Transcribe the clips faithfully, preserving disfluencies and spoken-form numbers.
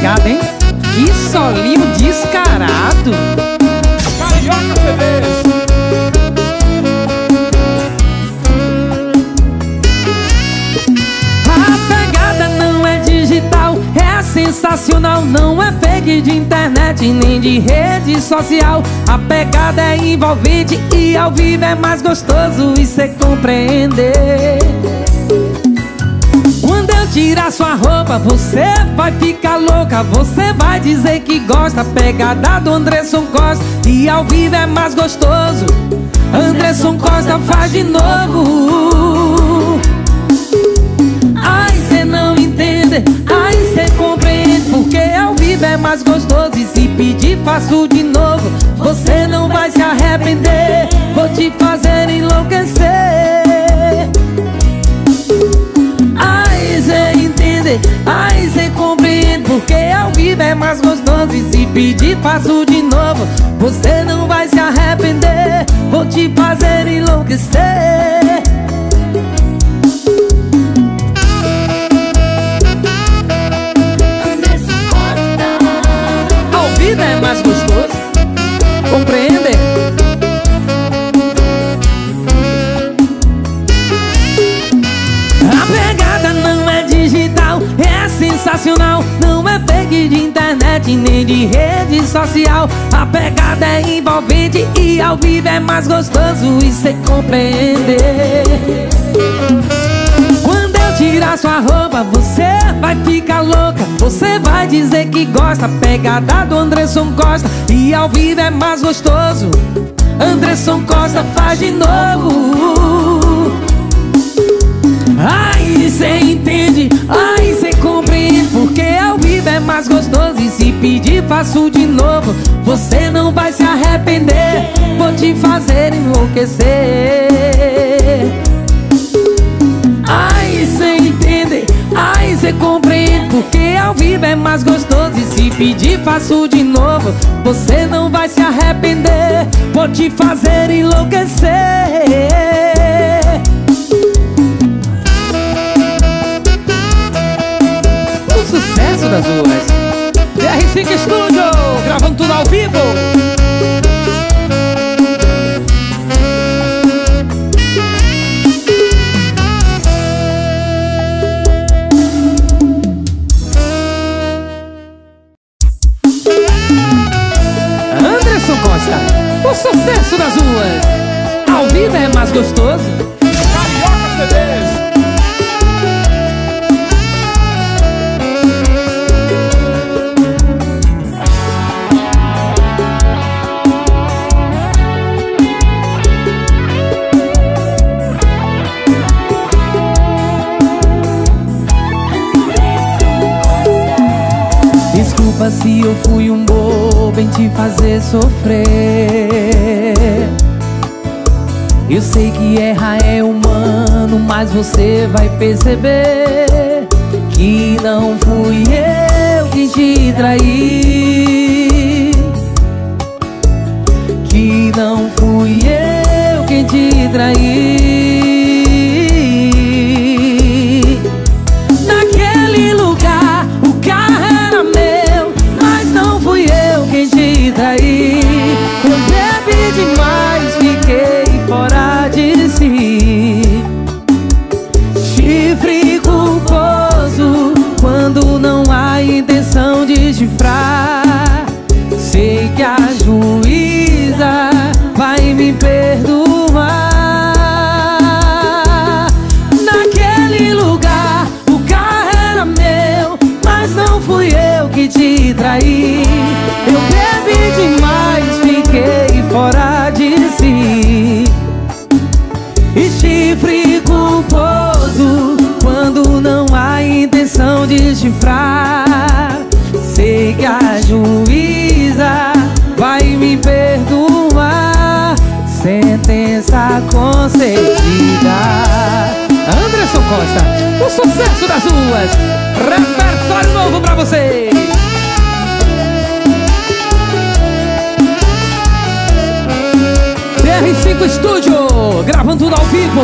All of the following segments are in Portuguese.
pegada, hein? Que solinho descarado. Carioca T V. Sensacional, não é fake de internet nem de rede social. A pegada é envolvente e ao vivo é mais gostoso e cê compreender. Quando eu tirar sua roupa, você vai ficar louca. Você vai dizer que gosta. Pegada do Andresson Costa e ao vivo é mais gostoso. Andresson Costa faz de novo. Ai, cê não entende. Ai, cê compreende, porque ao vivo é mais gostoso. E se pedir faço de novo, você não vai se arrepender. Vou te fazer enlouquecer. Ai, cê entende, ai, cê compreende, porque ao vivo é mais gostoso. E se pedir faço de novo, você não vai se arrepender. Vou te fazer enlouquecer. É mais gostoso, compreende? A pegada não é digital, é sensacional. Não é fake de internet nem de rede social. A pegada é envolvente e ao vivo é mais gostoso e cê compreender. Quando eu tirar sua roupa, você vai ficar louca. Você vai dizer que gosta. Pegada do Andresson Costa e ao vivo é mais gostoso. Andresson Costa faz de novo. Ai, cê entende, ai, cê compreende, porque ao vivo é mais gostoso. E se pedir faço de novo, você não vai se arrepender. Vou te fazer enlouquecer. Ai, cê entende, ai, cê compreende, porque ao vivo é mais gostoso. E se pedir faço de novo, você não vai se arrepender. Vou te fazer enlouquecer. O sucesso das ruas. T R cinco Estúdio, gravando tudo ao vivo. O sucesso das ruas. Ao vivo é mais gostoso. Desculpa se eu fui um bobo em te fazer sofrer. Eu sei que errar é humano, mas você vai perceber que não fui eu que te traí, que não fui eu que te traí. Demais, fiquei fora de si. Chifre culposo, quando não há intenção de chifrar. Sei que a juíza vai me perdoar. Naquele lugar, o carro era meu, mas não fui eu que te traí. Eu bebi demais, fiquei fora de si. E chifre culposo, quando não há intenção de chifrar. Sei que a juíza vai me perdoar. Sentença concedida. Andresson Costa, o sucesso das ruas. Repertório novo pra você. R cinco Estúdio, gravando tudo ao vivo.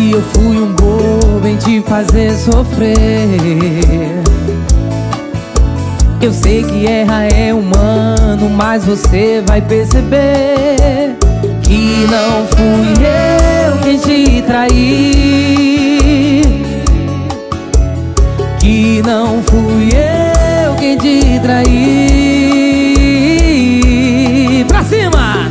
que eu fui um bobo em te fazer sofrer. Eu sei que errar é humano, mas você vai perceber que não fui eu quem te traí, que não fui eu quem te traí. Pra cima!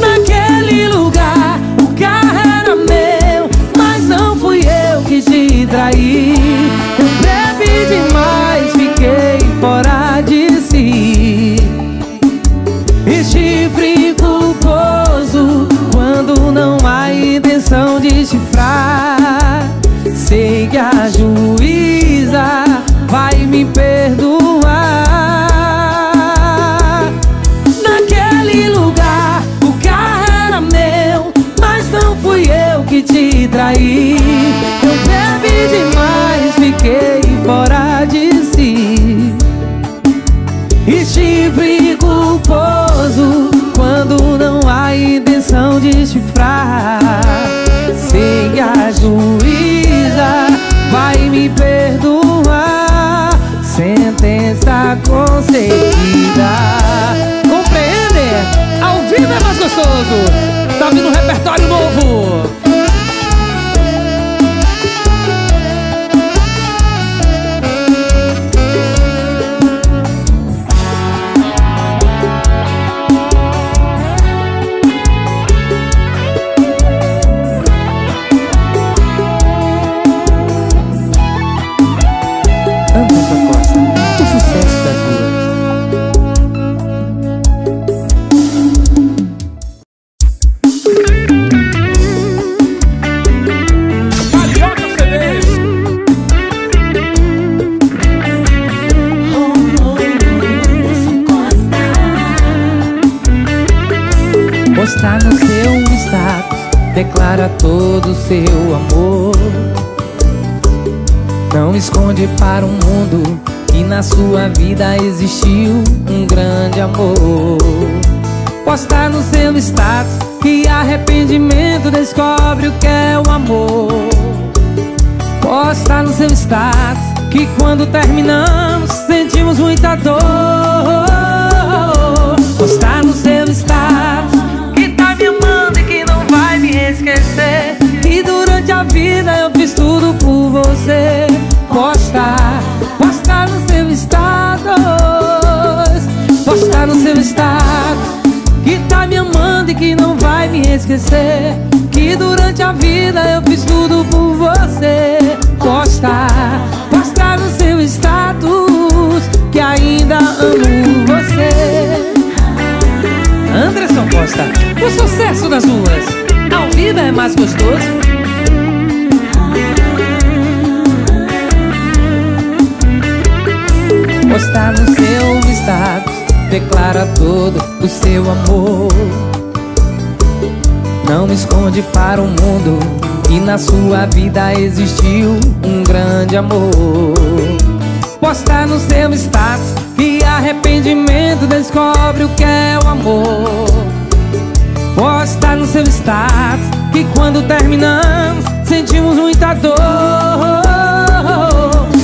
Naquele lugar o carro era meu, mas não fui eu que te traí. Eu bebi demais, fiquei fora de si e chifre culposo quando não há intenção de chifrar. Sei que a juíza vai me perdoar. Naquele lugar o carro era meu, mas não fui eu que te traí. Eu bebi demais, fiquei fora de si e chifre culposo quando não há intenção de chifrar. Sei que a juíza vai me perdoar. Sentença conseguida. Compreende? Ao vivo é mais gostoso. Tá vindo um repertório novo. Postar no seu status, declara todo o seu amor. Não esconde para o mundo que na sua vida existiu um grande amor. Postar no seu status que arrependimento descobre o que é o amor. Postar no seu status que quando terminamos sentimos muita dor. Postar no seu status esquecer, e durante a vida eu fiz tudo por você. Postar, postar no seu status, postar no seu status que tá me amando e que não vai me esquecer, que durante a vida eu fiz tudo por você. Postar, postar no seu status que ainda amo você. Andresson Costa, o sucesso das ruas. Ao vivo é mais gostoso. Postar no seu status declara todo o seu amor. Não esconde para o mundo que na sua vida existiu um grande amor. Postar no seu status que arrependimento descobre o que é o amor. Posta no seu status que quando terminamos sentimos muita dor.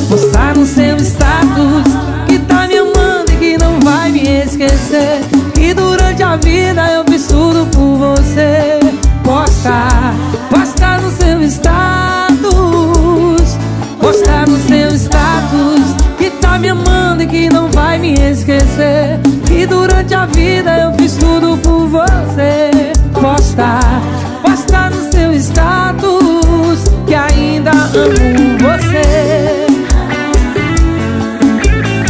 Posta no seu status que tá me amando e que não vai me esquecer, que durante a vida eu fiz tudo por você. Posta, posta no seu status, posta no seu status que tá me amando e que não vai me esquecer, que durante a vida eu fiz tudo por você. Postar, postar no seu status que ainda amo você.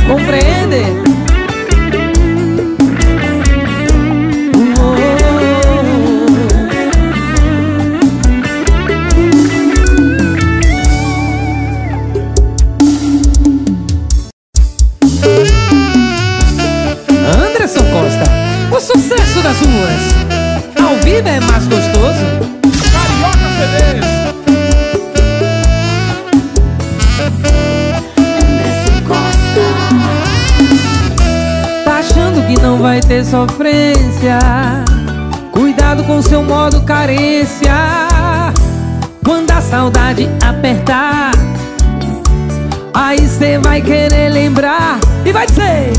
Compreende? Oh. Andresson Costa, o sucesso das ruas. Ao vivo é mais gostoso. Carioca C Ds. Tá achando que não vai ter sofrência? Cuidado com seu modo carência. Quando a saudade apertar, aí cê vai querer lembrar e vai dizer: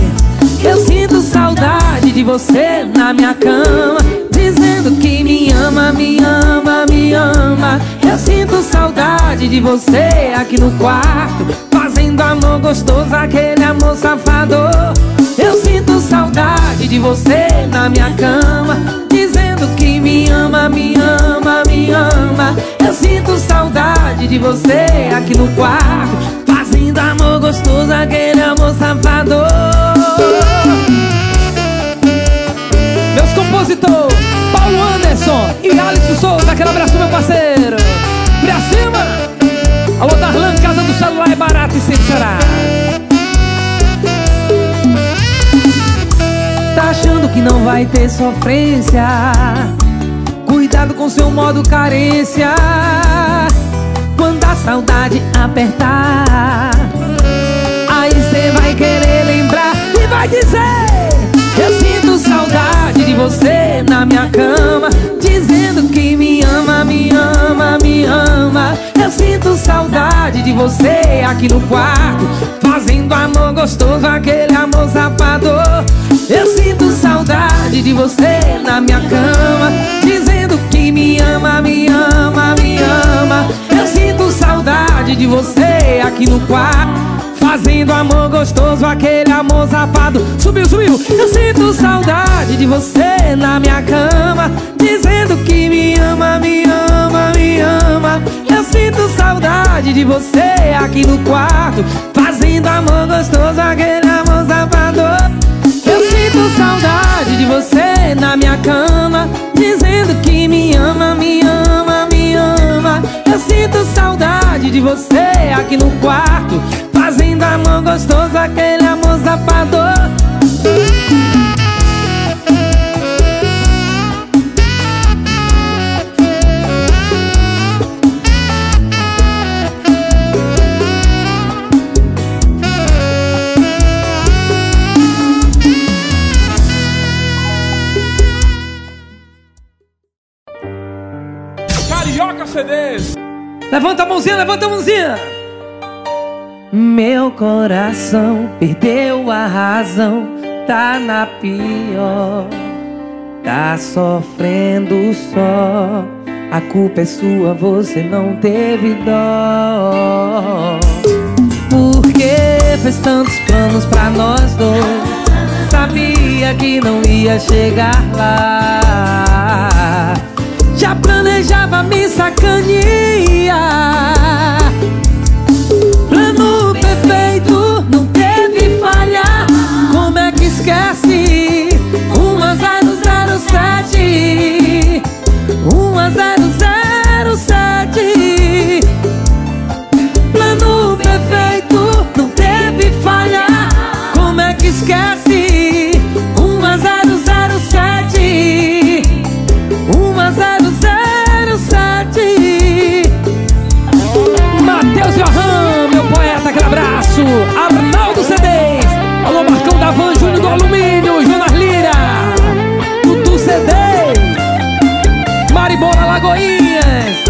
eu sinto saudade de você na minha cama, dizendo que me ama, me ama, me ama. Eu sinto saudade de você aqui no quarto, fazendo amor gostoso, aquele amor safado. Eu sinto saudade de você na minha cama, dizendo que me ama, me ama, me ama. Eu sinto saudade de você aqui no quarto, fazendo amor gostoso, aquele amor safado. Meus compositores Paulo Andresson e Alex Souza, aquele abraço meu parceiro. Pra cima! A Lotarland, casa do celular é barato e sem chorar. Tá achando que não vai ter sofrência? Cuidado com seu modo carência. Quando a saudade apertar, aí cê vai querer lembrar e vai dizer: eu sinto saudade de você na minha cama, dizendo que me ama, me ama, me ama. Eu sinto saudade de você aqui no quarto, fazendo amor gostoso, aquele amor safado. Eu sinto saudade de você na minha cama, dizendo que me ama, me ama, me ama. Eu sinto saudade de você aqui no quarto, fazendo amor gostoso, aquele amor safado. Subiu, subiu. Eu sinto saudade de você na minha cama, dizendo que me ama, me ama, me ama. Eu sinto saudade de você aqui no quarto, fazendo amor gostoso, aquele amor safado. Eu sinto saudade de você na minha cama, dizendo que me ama, me ama, me ama. Eu sinto saudade de você aqui no quarto, fazendo amor gostoso, aquele amor safado. Carioca C Ds. Levanta a mãozinha, levanta a mãozinha. Meu coração perdeu a razão, tá na pior, tá sofrendo só. A culpa é sua, você não teve dó. Por que fez tantos planos pra nós dois? Sabia que não ia chegar lá, já planejava me sacanear. Perfeito, não teve falha. Como é que esquece? um a zero zero sete, um a zero zero sete. Plano perfeito, não teve falha. Como é que esquece? um a zero zero sete, um a zero zero sete. Matheus Johan, meu poeta, aquele abraço. Arnaldo C Ds. Alô, Marcão da Van, Júnior do Alumínio, Jonas Lira, Tutu C Ds, Maribola Lagoinhas.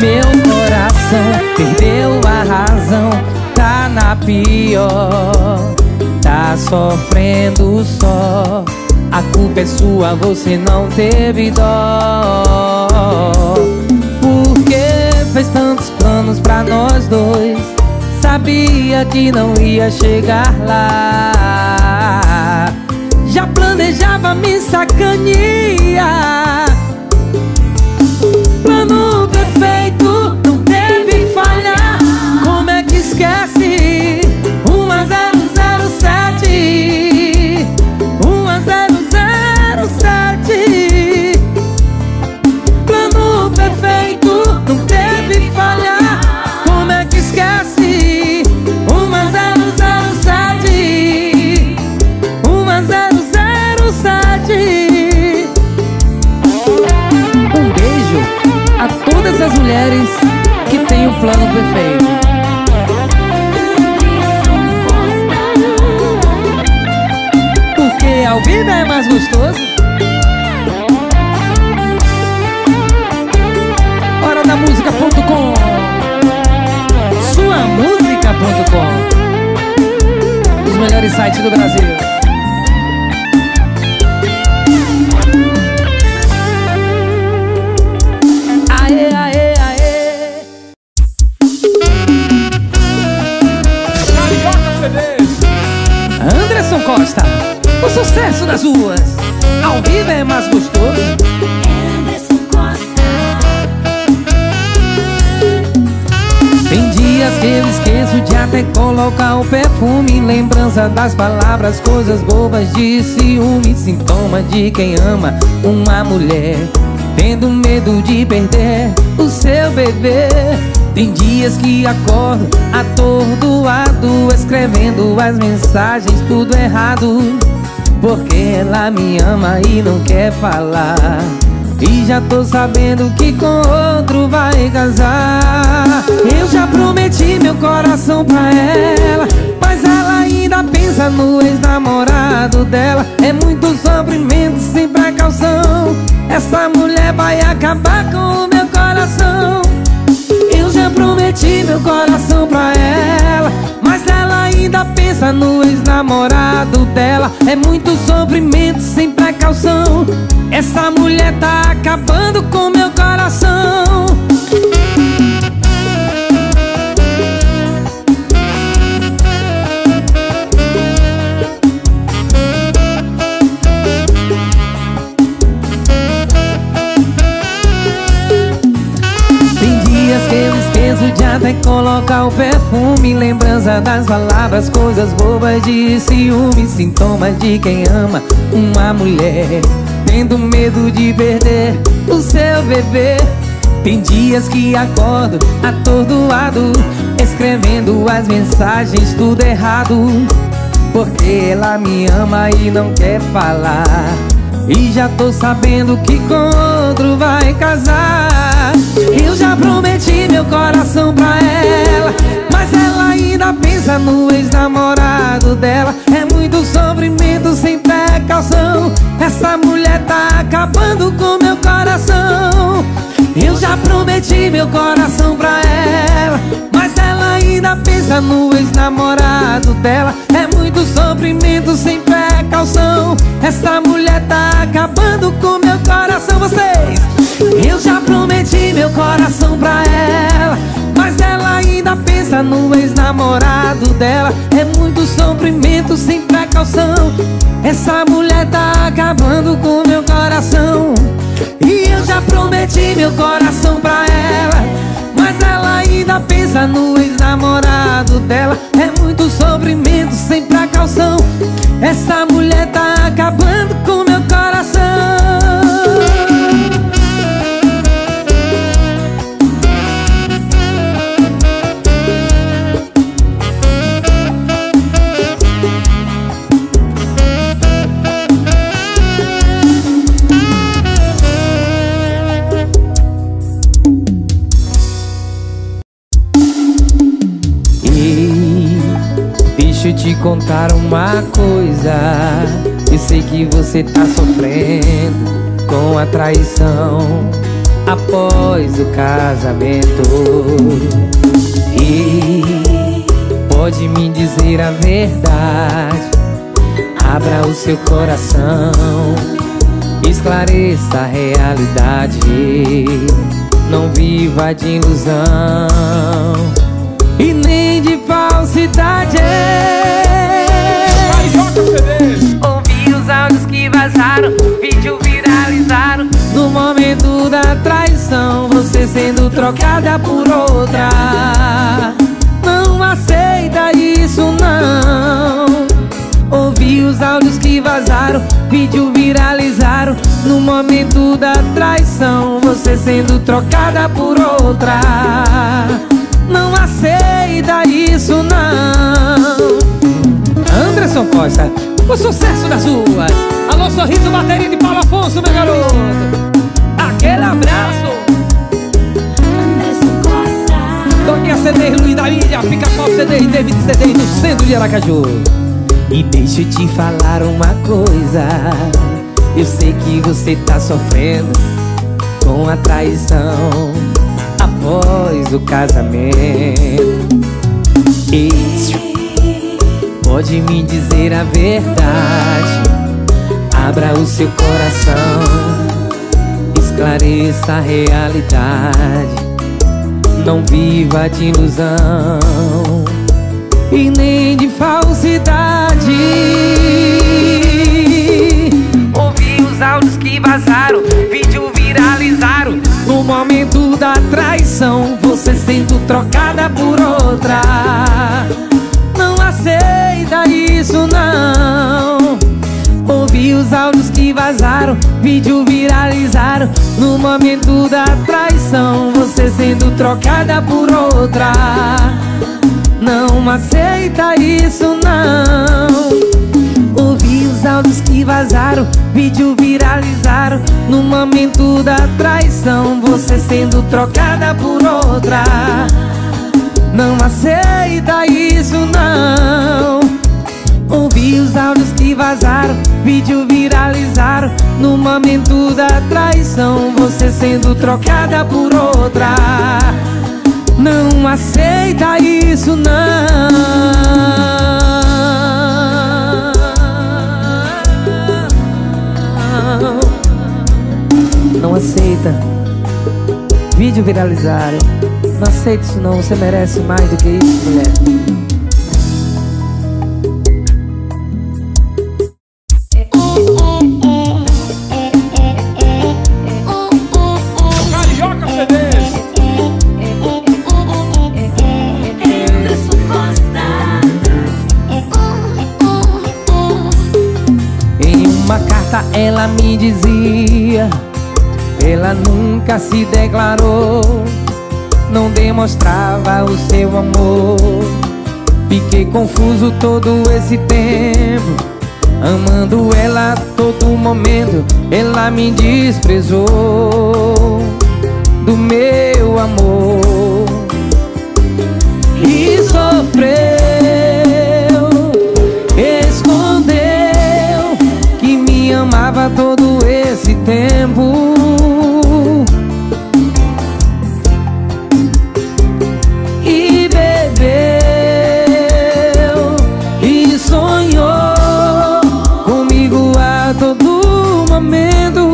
Meu coração perdeu a razão, tá na pior, tá sofrendo só. A culpa é sua, você não teve dó. Fez tantos planos pra nós dois, sabia que não ia chegar lá, já planejava me sacanear. Plano perfeito, não teve falha. Como é que esquece? um a zero zero sete, um a zero zero sete. Plano perfeito, não teve falhar, como é que esquece? um a zero zero sete, um a zero zero sete. Lotarland ponto com. Os melhores sites do Brasil. Aê, aê, aê. Andresson Costa, o sucesso das ruas. Ao vivo é mais gostoso. Que eu esqueço de até colocar o perfume. Lembrança das palavras, coisas bobas de ciúme. Sintoma de quem ama uma mulher, tendo medo de perder o seu bebê. Tem dias que acordo atordoado, escrevendo as mensagens tudo errado, porque ela me ama e não quer falar. E já tô sabendo que com outro vai casar. Eu já prometi meu coração pra ela, mas ela ainda pensa no ex-namorado dela. É muito sofrimento sem precaução, essa mulher vai acabar com o meu coração. Eu já prometi meu coração pra ela, mas ela ainda pensa no ex-namorado dela. É muito sofrimento sem precaução, essa mulher tá acabando com meu coração. Tem dias que eu esqueço de até colocar o perfume. Lembrança das palavras, coisas bobas de ciúme. Sintoma de quem ama uma mulher, tendo medo de perder o seu bebê. Tem dias que acordo atordoado, escrevendo as mensagens tudo errado, porque ela me ama e não quer falar. E já tô sabendo que com outro vai casar. Eu já prometi meu coração pra ela, mas ela ainda pensa no ex-namorado dela. É muito sofrimento sem precaução, essa mulher tá acabando com meu coração. Eu já prometi meu coração pra ela, mas ela ainda pensa no ex-namorado dela. É muito sofrimento sem precaução, essa mulher tá acabando com meu coração. Vocês! Eu já prometi meu coração pra ela, mas ela ainda pensa no ex-namorado dela. É muito sofrimento sem precaução, essa mulher tá acabando com meu coração. E eu já prometi meu coração pra ela, mas ela ainda pensa no ex-namorado dela. É muito sofrimento sem precaução, essa mulher tá acabando com meu coração. Deixa eu te contar uma coisa. Eu sei que você tá sofrendo com a traição após o casamento. E pode me dizer a verdade, abra o seu coração, esclareça a realidade, não viva de ilusão e nem de falsidade. Ouvi os áudios que vazaram, vídeo viralizaram. No momento da traição, você sendo trocada por outra. Não aceita isso não. Ouvi os áudios que vazaram, vídeo viralizaram. No momento da traição, você sendo trocada por outra. Não aceita isso não. Andresson Costa, o sucesso das ruas. Alô, sorriso, bateria de Paulo Afonso, meu garoto. Aquele abraço. Andresson Costa. Toquinha C D, Luiz da Ilha, fica com C D e David C D no centro de Aracaju. E deixa eu te falar uma coisa. Eu sei que você tá sofrendo com a traição após o casamento. Ei, pode me dizer a verdade, abra o seu coração, esclareça a realidade. Não viva de ilusão e nem de falsidade. Ouvi os áudios que vazaram, vídeo viralizaram. No momento da traição, você sendo trocada por outra. Não aceita isso não. Ouvi os áudios que vazaram, vídeo viralizaram. No momento da traição, você sendo trocada por outra. Não aceita isso não. Ouvi os áudios que vazaram, vídeo viralizaram. No momento da traição, você sendo trocada por outra. Não aceita isso não. Ouvi os áudios que vazaram, vídeo viralizaram. No momento da traição, você sendo trocada por outra. Não aceita isso não. Não aceita vídeo viralizado. Não aceita isso não, você merece mais do que isso, mulher. Ela me dizia, ela nunca se declarou, não demonstrava o seu amor. Fiquei confuso todo esse tempo, amando ela a todo momento. Ela me desprezou do meu amor e sofreu, escondeu que me amava todo esse tempo. E bebeu e sonhou comigo a todo momento.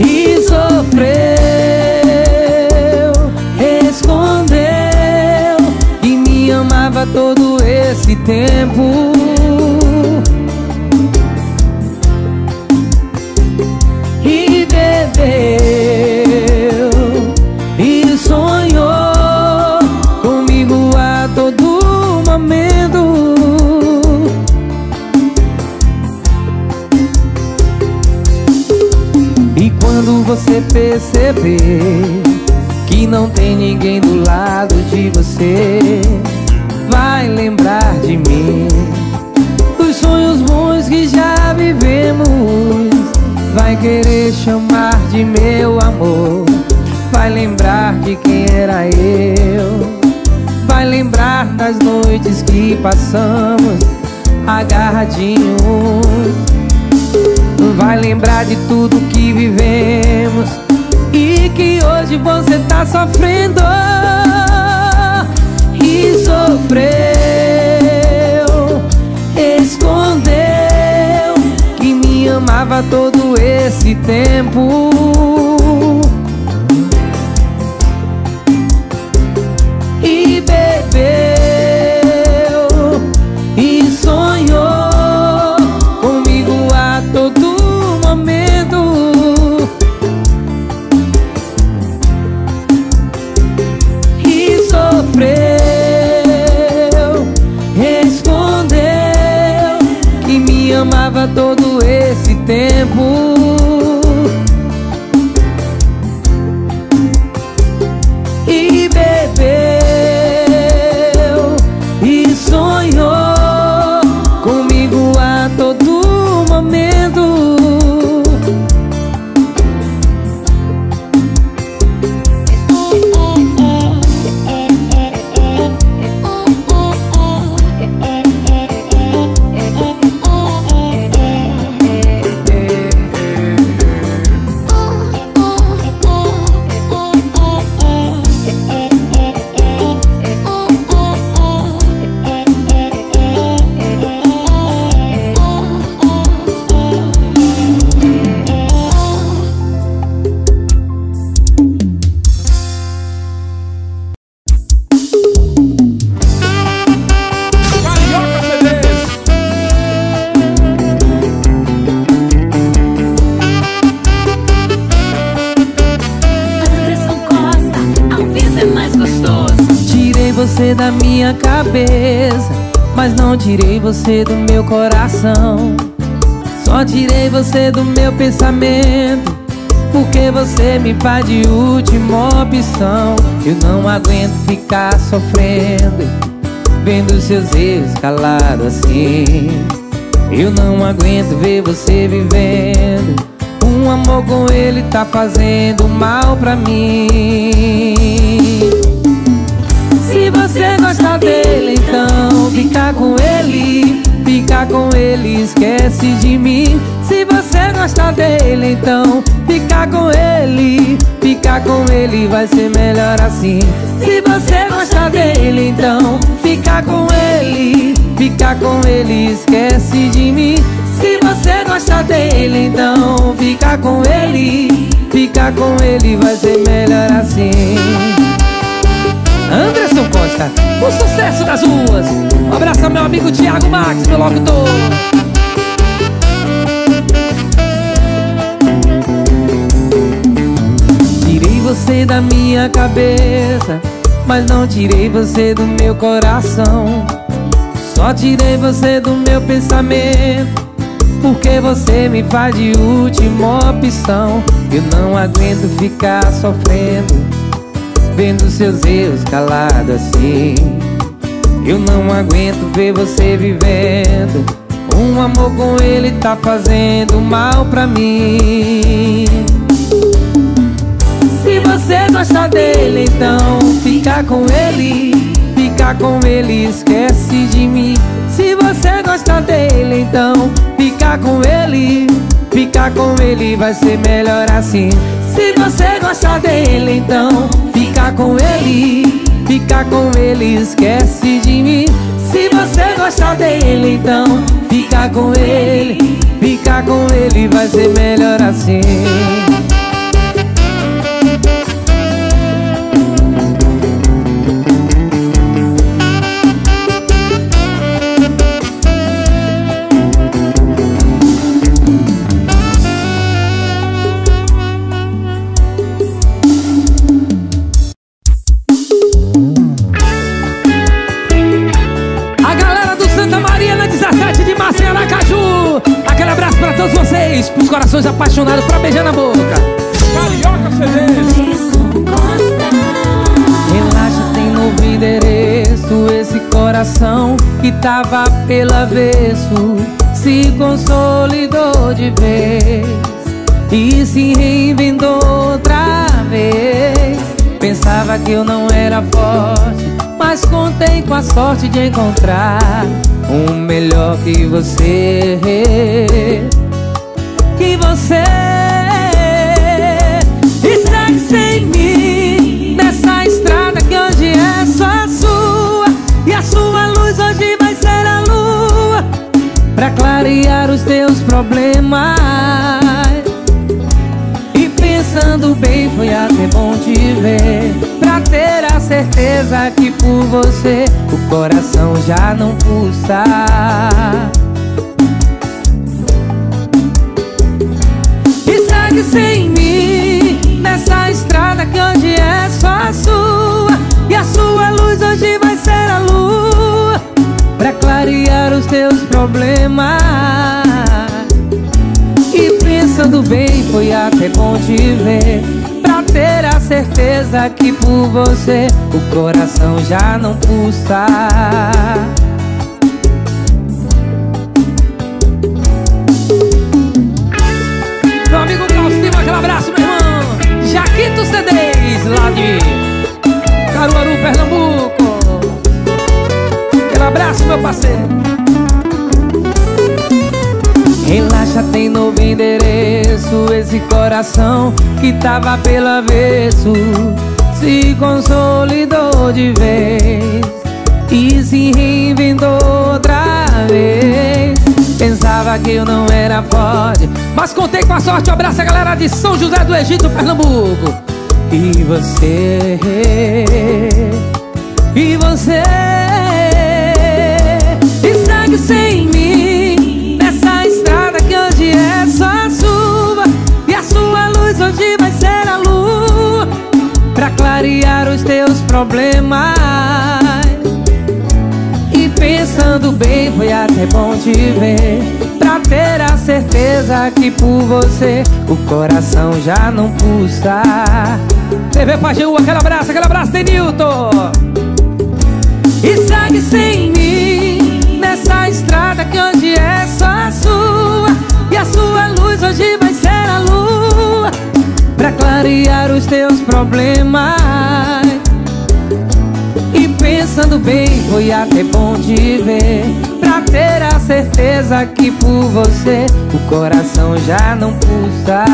E sofreu, escondeu que me amava todo esse tempo. E bebeu e sonhou comigo a todo momento. E quando você perceber que não tem ninguém do lado de você, vai lembrar de mim, dos sonhos bons que já vivemos. Vai querer chamar de meu amor, vai lembrar de quem era eu. Vai lembrar das noites que passamos agarradinhos. Vai lembrar de tudo que vivemos e que hoje você tá sofrendo. E sofreu, escondeu que me amava todo esse tempo. E bebeu e sonhou comigo a todo momento. E sofreu, amava todo esse tempo. E bebeu e sonhou comigo a todo momento. você da minha cabeça, mas não tirei você do meu coração. Só tirei você do meu pensamento, porque você me faz de última opção. Eu não aguento ficar sofrendo, vendo seus erros calados assim. Eu não aguento ver você vivendo, um amor com ele tá fazendo mal pra mim. Se você gosta dele, então fica com ele, fica com ele, esquece de mim. Se você gosta dele, então fica com ele, fica com ele, vai ser melhor assim. Se você gosta dele, então fica com ele, fica com ele, esquece de mim. Se você gosta dele, então fica com ele, fica com ele, vai ser melhor assim. Andresson Costa, o sucesso das ruas. Um abraço ao meu amigo Thiago Max, meu locutor. Tirei você da minha cabeça, mas não tirei você do meu coração. Só tirei você do meu pensamento, porque você me faz de última opção. Eu não aguento ficar sofrendo, vendo seus erros calado assim. Eu não aguento ver você vivendo, um amor com ele tá fazendo mal pra mim. Se você gosta dele, então fica com ele, fica com ele, esquece de mim. Se você gosta dele, então fica com ele, fica com ele, vai ser melhor assim. Se você gosta dele, então fica com ele, fica com ele, esquece de mim. Se você gosta dele, então fica com ele, fica com ele, vai ser melhor assim. Pros corações apaixonados, pra beijar na boca. Carioca C D. Relaxa, tem novo endereço. Esse coração que tava pelo avesso se consolidou de vez e se reinventou outra vez. Pensava que eu não era forte, mas contei com a sorte de encontrar um melhor que você, que você. E segue sem mim nessa estrada que hoje é só sua, e a sua luz hoje vai ser a lua pra clarear os teus problemas. E pensando bem, foi até bom te ver, pra ter a certeza que por você o coração já não pulsa. E segue sem mim nessa estrada que hoje é só sua, e a sua luz hoje vai ser a lua pra clarear os teus problemas. E pensando bem, foi até bom te ver, pra ter a certeza que por você o coração já não pulsa. Abraço, meu irmão Jaquito C D, lá de Caruaru, Pernambuco. Aquele abraço, meu parceiro. Relaxa, tem novo endereço. Esse coração que tava pelo avesso se consolidou de vez e se reinventou outra vez. Pensava que eu não era forte, mas contei com a sorte. Um abraço a galera de São José do Egito, Pernambuco. E você, e você, e segue sem mim nessa estrada que hoje é só sua, e a sua luz hoje vai ser a lua pra clarear os teus problemas. Pensando bem, foi até bom te ver, pra ter a certeza que por você o coração já não pulsa. T V Pajeú, aquele abraço, aquele abraço, Denilton. E segue sem mim nessa estrada que hoje é só sua, e a sua luz hoje vai ser a lua pra clarear os teus problemas. Pensando bem, foi até bom te ver, pra ter a certeza que por você o coração já não pulsa.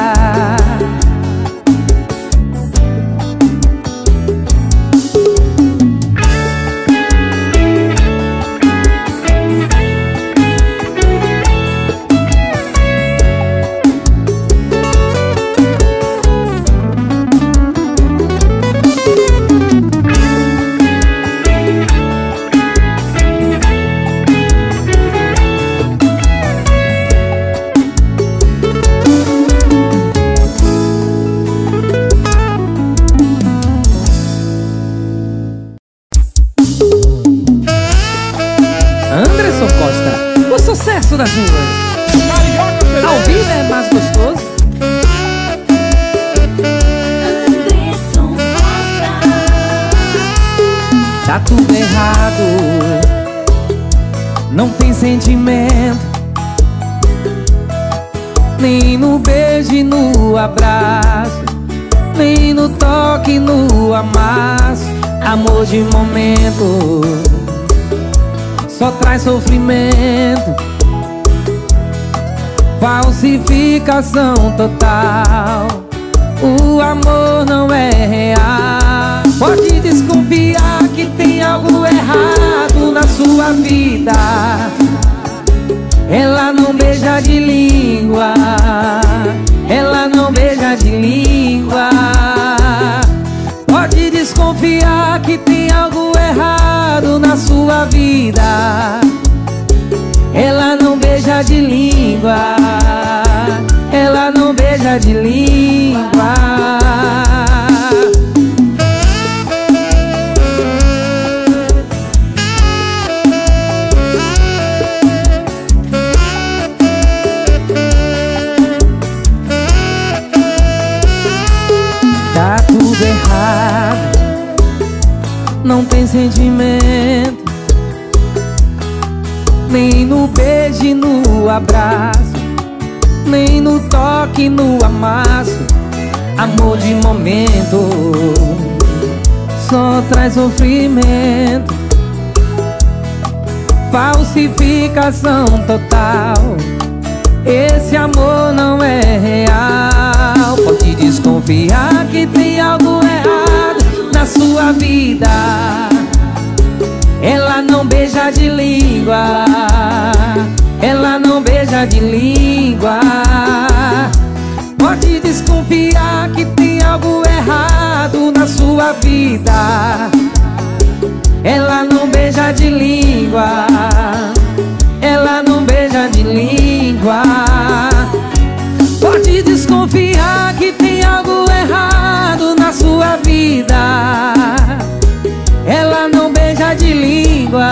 Sofrimento, falsificação total. O amor não é real. Pode desconfiar que tem algo errado na sua vida. Ela não beija de língua, ela não beija de língua. Pode desconfiar que tem algo errado na sua vida. Ela não beija de língua, ela não beija de língua. Tá tudo errado, não tem sentimento, nem no beijo e no abraço, nem no toque e no amasso. Amor de momento só traz sofrimento, falsificação total. Esse amor não é real. Pode desconfiar que tem algo errado na sua vida. Ela não beija de língua, ela não beija de língua. Pode desconfiar que tem algo errado na sua vida. Ela não beija de língua, ela não beija de língua. Pode desconfiar que tem algo errado na sua vida. Ela não beija de língua,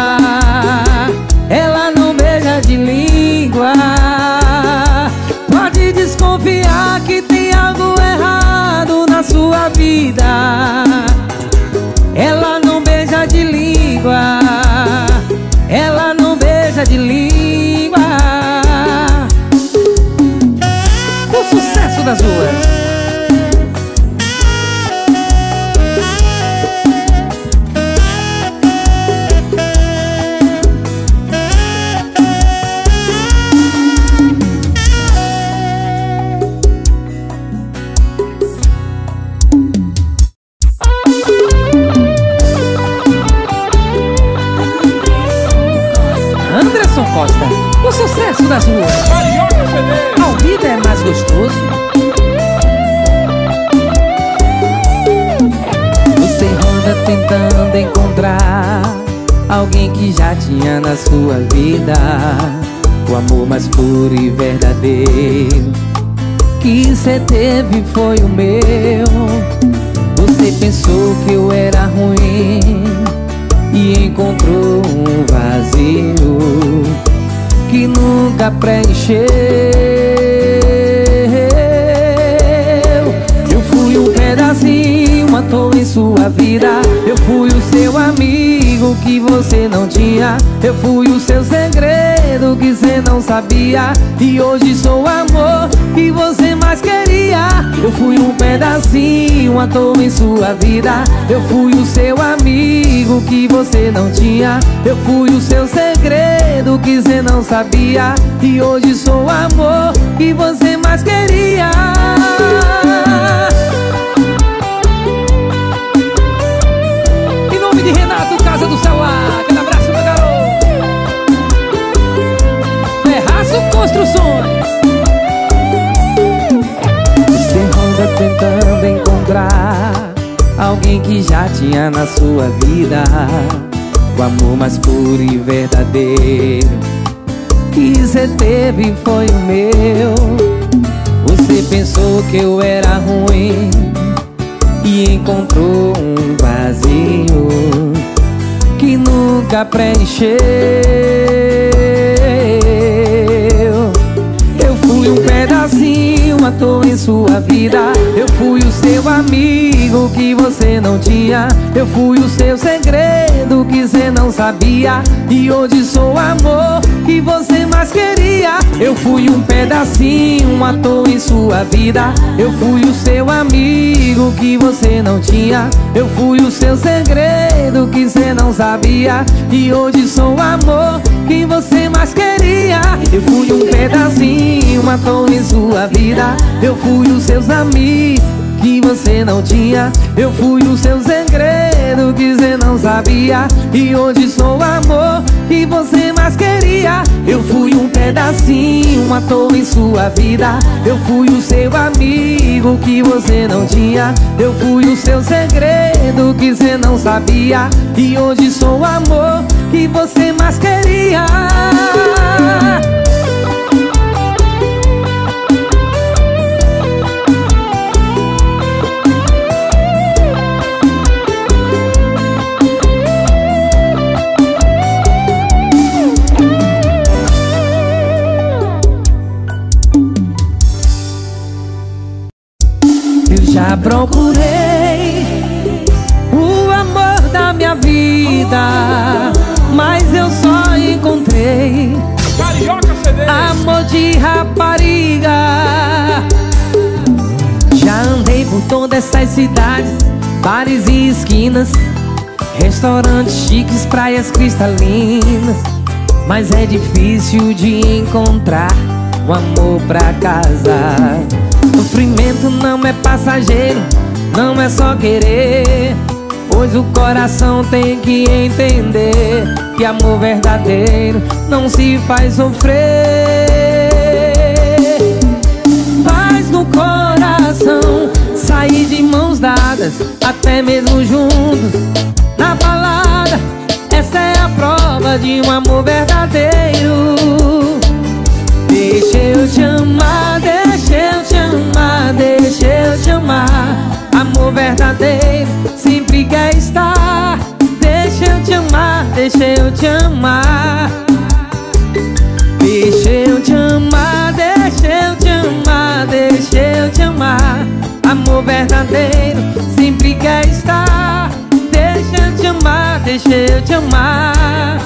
ela não beija de língua. Pode desconfiar que tem algo errado na sua vida. Ela não beija de língua, ela não beija de língua. O sucesso das ruas. O sucesso das ruas. A vida é mais gostoso. Você anda tentando encontrar alguém que já tinha na sua vida o amor mais puro e verdadeiro que você teve foi o meu. Você pensou que eu era ruim e encontrou um vazio. nunca preencheu. Eu fui um pedacinho, à toa em sua vida. Eu fui o seu amigo que você não tinha. Eu fui o seu segredo que você não sabia. E hoje sou o amor que você mais queria. Eu fui um pedacinho, à toa em sua vida. Eu fui o seu amigo que você não tinha. Eu fui o seu segredo que você não sabia. E hoje sou o amor que você mais queria. De Renato, Casa do Celular, aquele abraço, meu garoto. Ferraço Construções. Você anda tentando encontrar alguém que já tinha na sua vida o amor mais puro e verdadeiro que você teve foi o meu. Você pensou que eu era ruim e encontrou um vazio que nunca preencheu. Eu fui um pedacinho, à toa em sua vida. Eu fui o seu amigo que você não tinha. Eu fui o seu segredo que você não sabia. E hoje sou o amor que você mais queria. Eu fui um pedacinho, à toa em sua vida. Eu fui o seu amigo que você não tinha. Eu fui o seu segredo que você não sabia. E hoje sou o amor que você mais queria. Eu fui um pedacinho, à toa em sua vida. Eu fui os seus amigos que você não tinha. Eu fui o seu segredo que você não sabia. E hoje sou o amor que você mais queria. Eu fui um pedacinho, à toa em sua vida. Eu fui o seu amigo que você não tinha. Eu fui o seu segredo que você não sabia. E hoje sou o amor que você mais queria. Já procurei o amor da minha vida, mas eu só encontrei amor de rapariga. Já andei por todas essas cidades, bares e esquinas, restaurantes chiques, praias cristalinas, mas é difícil de encontrar um amor pra casar. Sofrimento não é passageiro, não é só querer, pois o coração tem que entender que amor verdadeiro não se faz sofrer. Paz no coração, sair de mãos dadas, até mesmo juntos na balada, essa é a prova de um amor verdadeiro. Deixa eu te amar, deixa eu te amar, deixa eu te amar. Amor verdadeiro sempre quer estar. Deixa eu te amar, deixa eu te amar. Deixa eu te amar, deixa eu te amar, deixa eu te amar. Amor verdadeiro sempre quer estar. Deixa eu te amar, deixa eu te amar.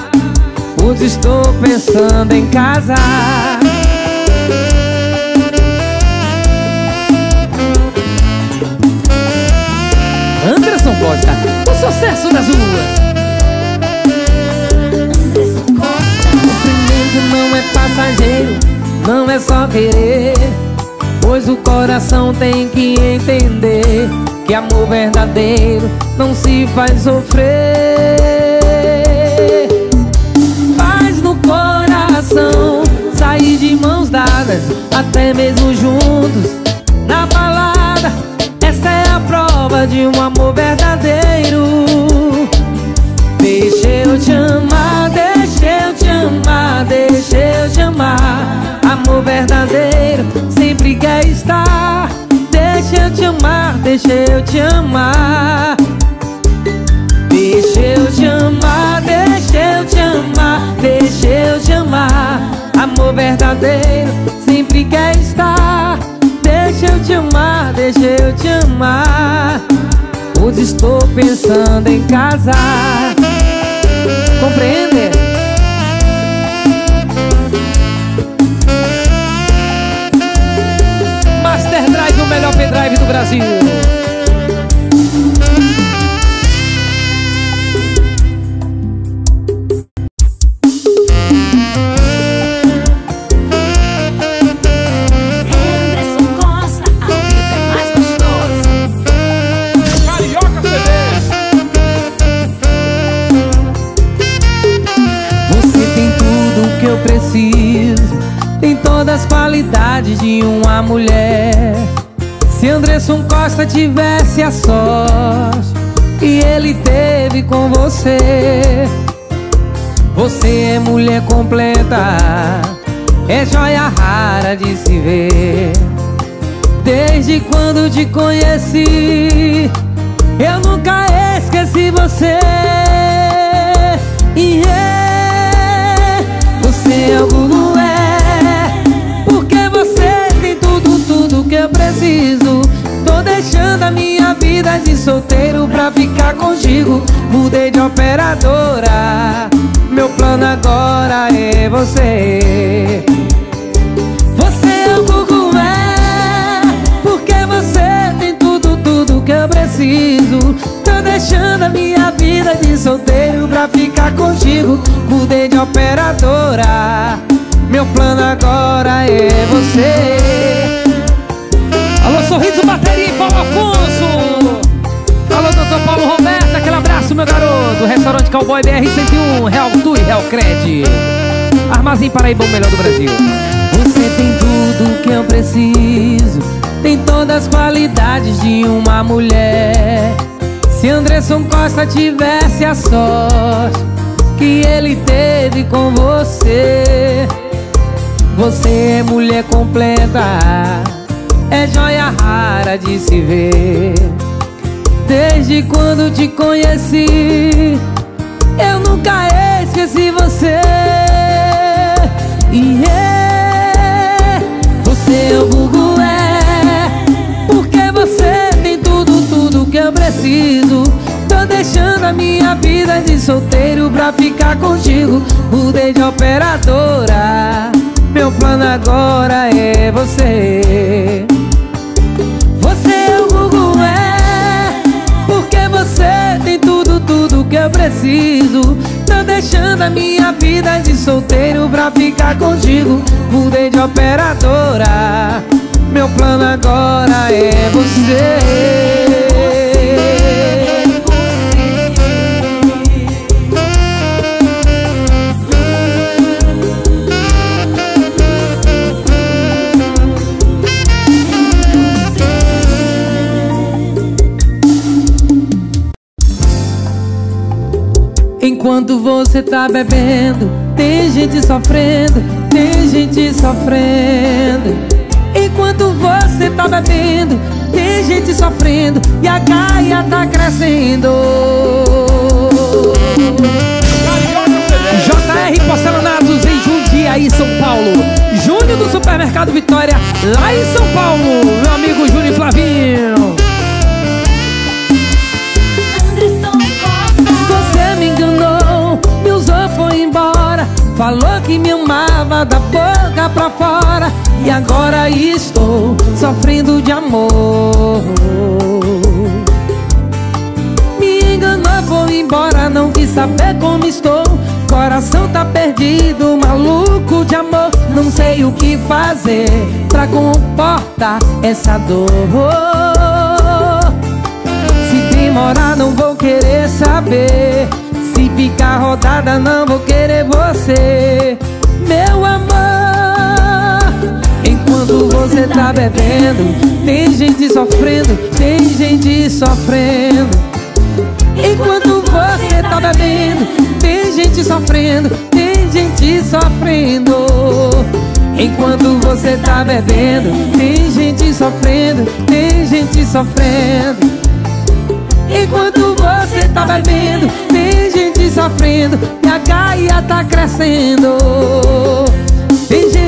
Pois estou pensando em casar. Andresson Costa, o sucesso das ruas. Andresson Costa. Sofrimento não é passageiro, não é só querer, pois o coração tem que entender que amor verdadeiro não se faz sofrer. Paz no coração, sair de mãos dadas, até mesmo juntos na balada, essa é a prova de um amor verdadeiro. Deixa eu te amar, deixa eu te amar, deixa eu te amar. Amor verdadeiro sempre quer estar. Deixa eu te amar, deixa eu te amar. Deixa eu te amar, deixa eu te amar, deixa eu te amar. Amor amor verdadeiro sempre quer estar. Deixa eu te amar, deixa eu te amar, pois estou pensando em casar. Compreende? Master Drive, o melhor pendrive do Brasil. De uma mulher. Se Andresson Costa tivesse a sorte e ele teve com você, você é mulher completa, é joia rara de se ver. Desde quando te conheci, eu nunca esqueci você. Yeah. Você é o preciso, tô deixando a minha vida de solteiro pra ficar contigo. Mudei de operadora, meu plano agora é você. Você é o Google, é, porque você tem tudo, tudo que eu preciso. Tô deixando a minha vida de solteiro pra ficar contigo. Mudei de operadora, meu plano agora é você. Alô, sorriso, bateria, Paulo Afonso. Alô, doutor Paulo Roberto, aquele abraço, meu garoto. Restaurante Cowboy, B R cento e um, Real Tui, Real Cred, Armazém Paraibão, melhor do Brasil. Você tem tudo que eu preciso, tem todas as qualidades de uma mulher. Se Andresson Costa tivesse a sorte que ele teve com você, você é mulher completa, é joia rara de se ver. Desde quando te conheci, eu nunca esqueci você. Yeah. Você é o Google, é, porque você tem tudo, tudo que eu preciso. Tô deixando a minha vida de solteiro pra ficar contigo. Mudei de operadora, meu plano agora é você. Você tem tudo, tudo que eu preciso. Tô deixando a minha vida de solteiro pra ficar contigo. Mudei de operadora, meu plano agora é você. Enquanto você tá bebendo, tem gente sofrendo, tem gente sofrendo. Enquanto você tá bebendo, tem gente sofrendo, e a Gaia tá crescendo. J R Porcelanatos em Jundiaí, São Paulo. Júnior do Supermercado Vitória, lá em São Paulo. Meu amigo Júnior e Flavinho. Você me enganou, foi embora, falou que me amava da boca pra fora, e agora estou sofrendo de amor. Me enganou, foi embora, não quis saber como estou. Coração tá perdido, maluco de amor. Não sei o que fazer pra comportar essa dor. Se demorar não vou querer saber, se ficar rodada não vou querer você, meu amor. Enquanto você tá bebendo, tem gente sofrendo, tem gente sofrendo. Enquanto você tá bebendo, tem gente sofrendo, tem gente sofrendo. Enquanto você tá bebendo, tem gente sofrendo, tem gente sofrendo. Enquanto você tá bebendo, tem gente sofrendo, e a Gaia tá crescendo. Tem gente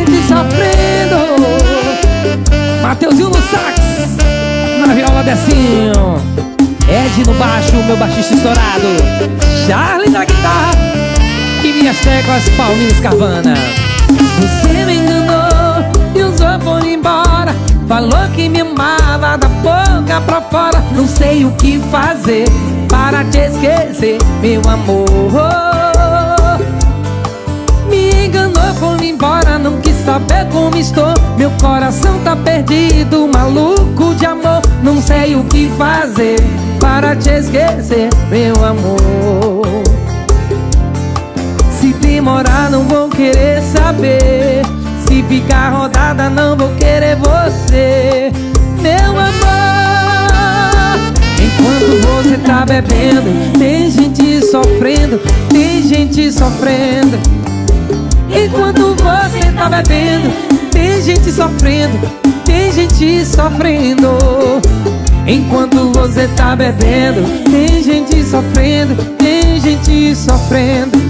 Mateuzinho no sax, na viola Decinho, Ed no baixo, meu baixista estourado, Charlie na guitarra e minhas teclas Paulinho Escavana. Você me enganou e usou por ir embora, falou que me amava da boca pra fora. Não sei o que fazer para te esquecer, meu amor. Foi-me embora, não quis saber como estou. Meu coração tá perdido, maluco de amor. Não sei o que fazer para te esquecer, meu amor. Se demorar não vou querer saber, se ficar rodada não vou querer você, meu amor. Enquanto você tá bebendo, tem gente sofrendo, tem gente sofrendo. Enquanto você tá bebendo, tem gente sofrendo, tem gente sofrendo. Enquanto você tá bebendo, tem gente sofrendo, tem gente sofrendo.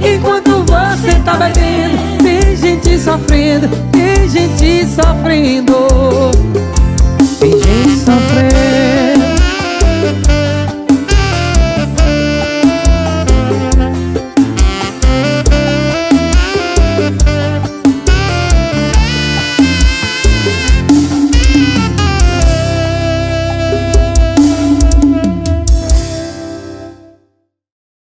Enquanto você tá bebendo, tem gente sofrendo, tem gente sofrendo, tem gente sofrendo.